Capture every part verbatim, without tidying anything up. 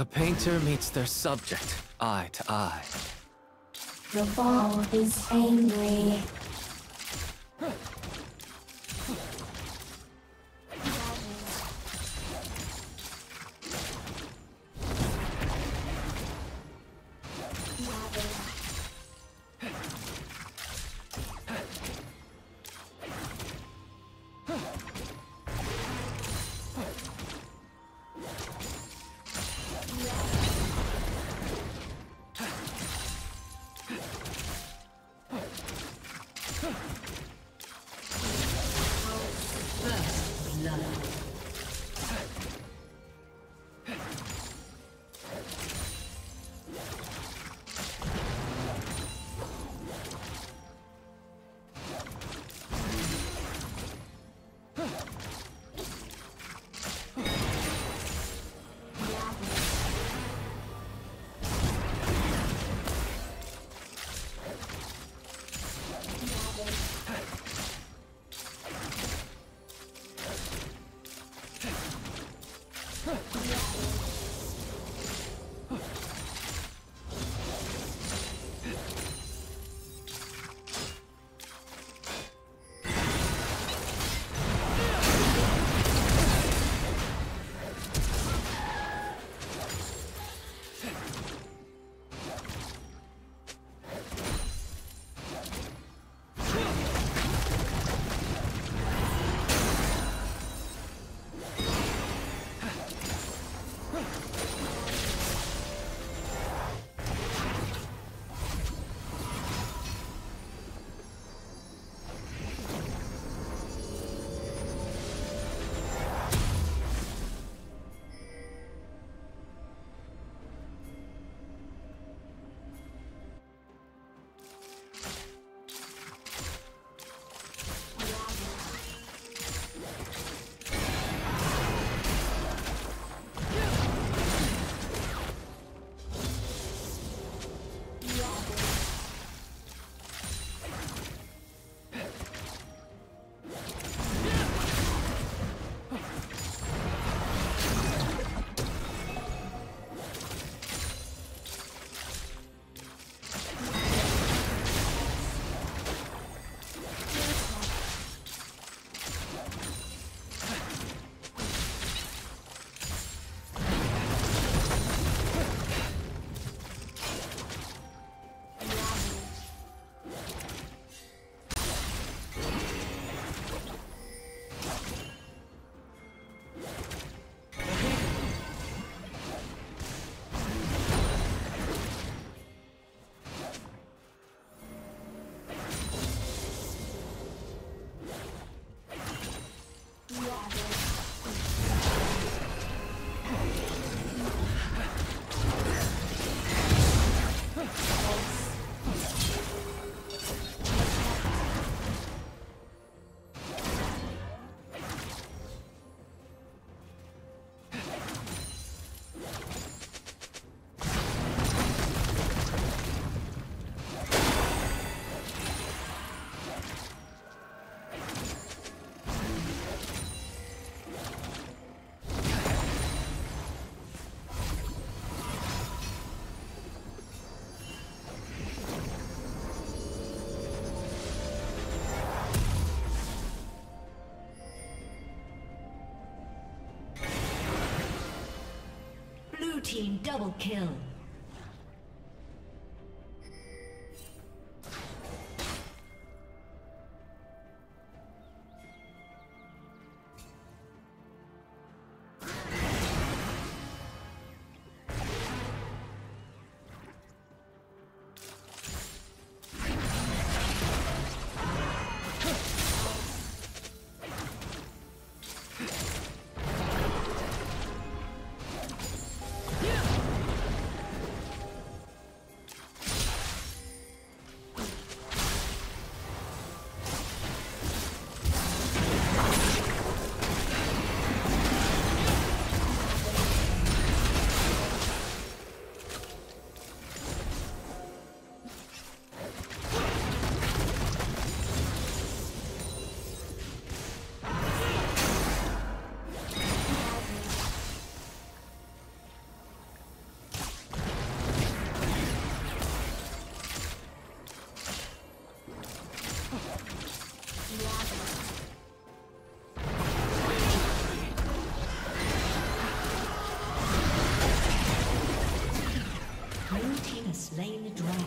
A painter meets their subject, eye to eye. The ball is angry. Team double kill. slain the dragon.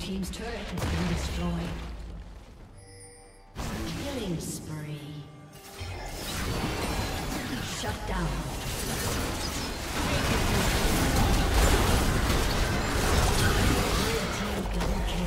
team's turret has been destroyed. Killing spree. Shut down. Red team double kill.